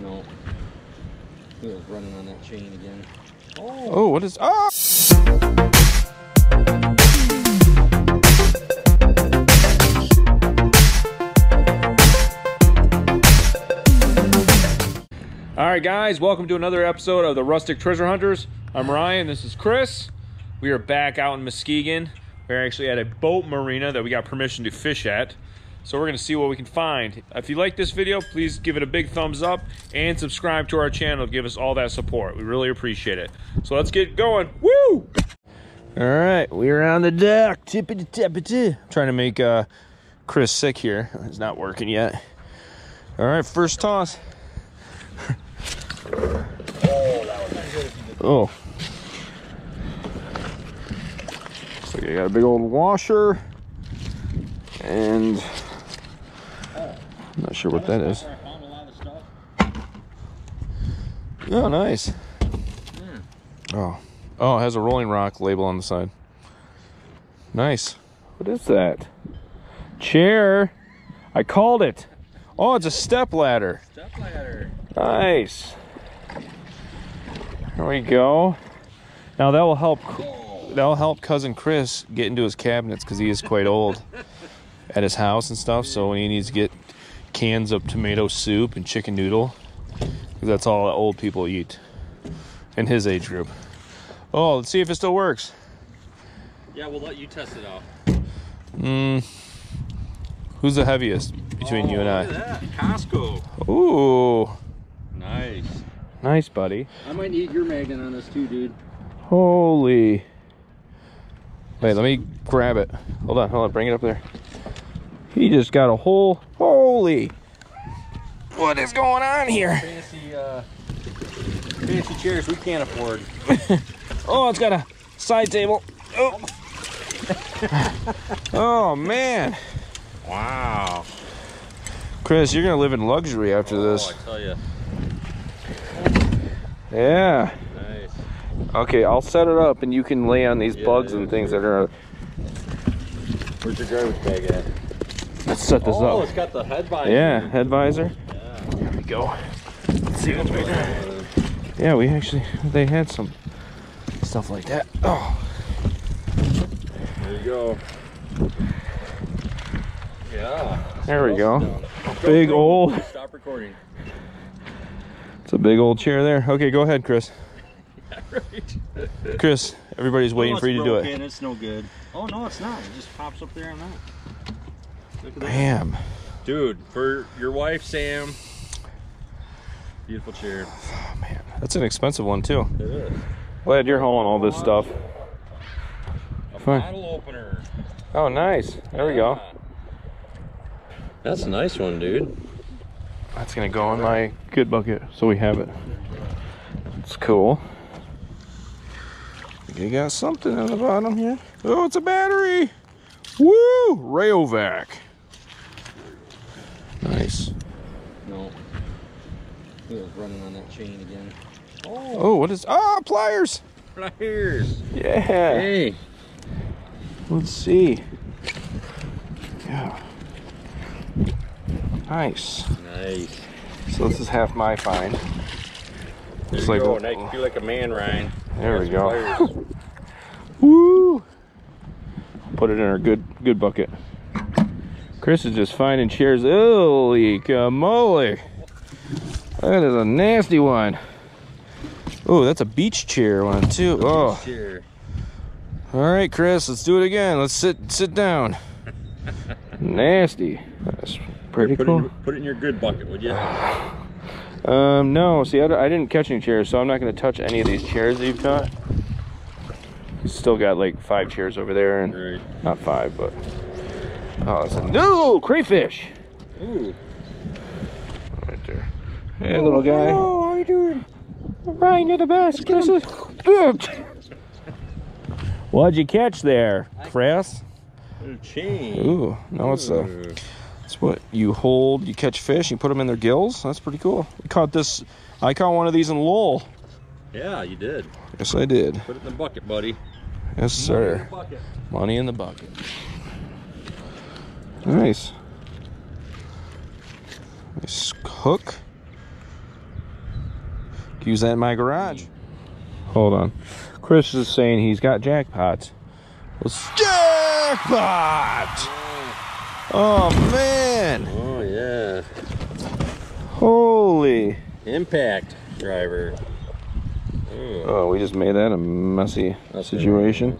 No. We were running on that chain again. Oh, oh what is... Oh! Alright guys, welcome to another episode of the Rustic Treasure Hunters. I'm Ryan, this is Chris. We are back out in Muskegon. We're actually at a boat marina that we got permission to fish at. So we're gonna see what we can find. If you like this video, please give it a big thumbs up and subscribe to our channel. Give us all that support. We really appreciate it. So let's get going. Woo! All right, we're on the dock. Tippity tippity. Trying to make Chris sick here. It's not working yet. All right, first toss. Oh. Looks like I got a big old washer. And I'm not sure what that is. Oh, nice. Oh. Oh, it has a Rolling Rock label on the side. Nice. What is that? Chair. I called it. Oh, it's a step ladder. Step ladder. Nice. There we go. Now that will help. That'll help cousin Chris get into his cabinets because he is quite old. At his house and stuff, so when he needs to get cans of tomato soup and chicken noodle, because that's all old people eat in his age group. Oh, let's see if it still works. Yeah, we'll let you test it out. Who's the heaviest between you and I? Look at that. Costco. Ooh. Nice. Nice, buddy. I might need your magnet on this too, dude. Holy. Wait, let me grab it. Hold on, bring it up there. He just got a hole. Holy! What is going on here? Fancy chairs we can't afford. Oh, it's got a side table. Oh. Oh man! Wow. Chris, you're gonna live in luxury after this. I tell you. Yeah. Nice. Okay, I'll set it up, and you can lay on these bugs and things that are. Where's your garbage bag at? Let's set this up. Oh, it's got the head visor. Yeah, head visor. Yeah. There we go. Let's see what's right there. Yeah, we actually, they had some stuff like that. Oh. There you go. Yeah. There we go. Big old. Stop recording. It's a big old chair there. Okay, go ahead, Chris. Yeah, right. Chris, everybody's waiting for you to do it. It's no good. Oh, no, it's not. It just pops up there and out. Bam. Dude, for your wife, Sam. Beautiful chair. Oh, man. That's an expensive one, too. It is. Glad you're hauling all this stuff. A bottle opener. Oh, nice. There we go. That's a nice one, dude. That's going to go in my good bucket, so we have it. It's cool. You got something on the bottom here. Oh, it's a battery. Woo! Rayovac. Nice. No. We were running on that chain again. Oh, what is... Ah, pliers! Pliers! Yeah! Hey! Let's see. Yeah. Nice. Nice. So this is half my find. There you go. Now you can feel like a man, Ryan. There we go. Woo! Put it in our good bucket. Chris is just finding chairs. Holy moly. That is a nasty one. Oh, that's a beach chair one too. Oh. All right, Chris, let's do it again. Let's sit down. Nasty. That's pretty cool. Put it in your good bucket, would you? No. See, I didn't catch any chairs, so I'm not going to touch any of these chairs that you've caught. Still got like 5 chairs over there, and right. Not 5, but oh, it's a no crayfish. Ooh. Right there. Hey, little guy. Hello, how you doing? Ryan, you're the best. Chris is What'd you catch there, Chris? A chain. Ooh, no, it's a. It's what you hold. You catch fish. You put them in their gills. That's pretty cool. We caught this. I caught one of these in Lowell. Yeah, you did. Yes, I did. Put it in the bucket, buddy. Yes, sir. Money in the bucket. Nice. Nice hook. use that in my garage. Hold on. Chris is saying he's got jackpots. Let's jackpot! Oh, man. Oh, yeah. Holy. Impact driver. Ooh. Oh, we just made that a messy situation.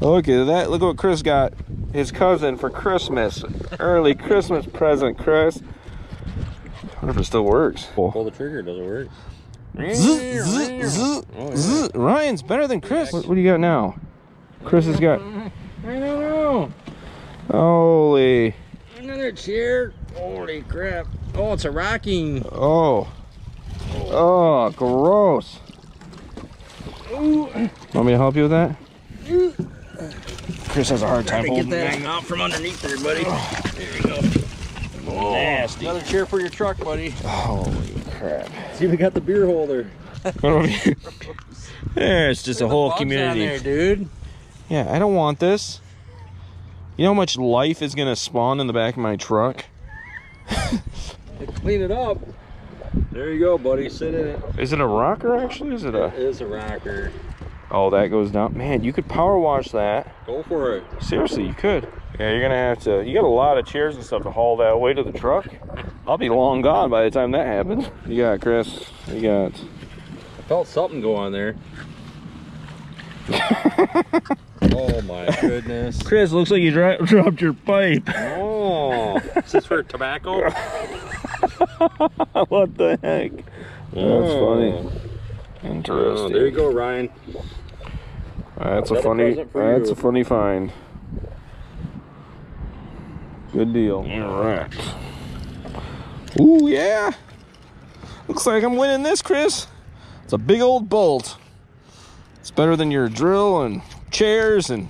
Look at that. Look what Chris got his cousin for Christmas. Early Christmas present, Chris. I wonder if it still works. Pull the trigger, it doesn't work. Zzz, zzz, zzz, zzz. Ryan's better than Chris. What do you got now? Chris has got. I don't know. Holy. Another chair. Holy crap. Oh, it's a rocking. Oh. Oh, gross. Ooh. Want me to help you with that? Ooh. Chris has a hard time holding that thing out from underneath there, buddy. Oh. There you go. Oh. Nasty. Another chair for your truck, buddy. Holy crap. See, we got the beer holder. There, it's just a whole community. There, dude. Yeah, I don't want this. You know how much life is going to spawn in the back of my truck? Clean it up. There you go, buddy. Sit in it. Is it a rocker, actually? Is it a... It is a rocker. Oh, that goes down. Man, you could power wash that. Go for it. Seriously, you could. Yeah, you're going to have to... You got a lot of chairs and stuff to haul that way to the truck. I'll be long gone by the time that happens. You got, Chris? You got... I felt something go on there. Oh, my goodness. Chris, looks like you dropped your pipe. Oh. Is this for tobacco? What the heck? Oh. That's funny. Interesting. Oh, there you go, Ryan. That's a funny. That's a funny find. Good deal. All right. Ooh, yeah. Looks like I'm winning this, Chris. It's a big old bolt. It's better than your drill and chairs, and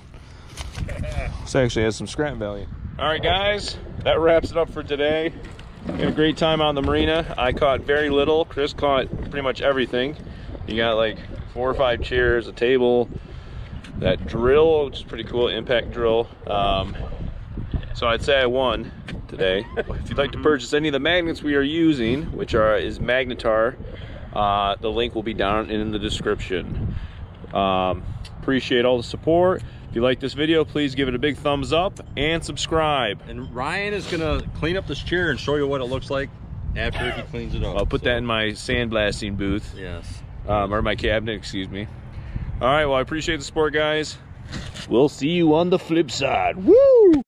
this actually has some scrap value. All right, guys. That wraps it up for today. We had a great time on the marina. I caught very little. Chris caught pretty much everything. You got like 4 or 5 chairs, a table, that drill, which is pretty cool, impact drill. So I'd say I won today. If you'd like to purchase any of the magnets we are using, which is Magnetar, the link will be down in the description. Appreciate all the support. If you like this video, please give it a big thumbs up and subscribe. And Ryan is gonna clean up this chair and show you what it looks like after he cleans it up. I'll put that in my sandblasting booth. Yes. Or my cabinet, excuse me. All right, well, I appreciate the support, guys. We'll see you on the flip side. Woo!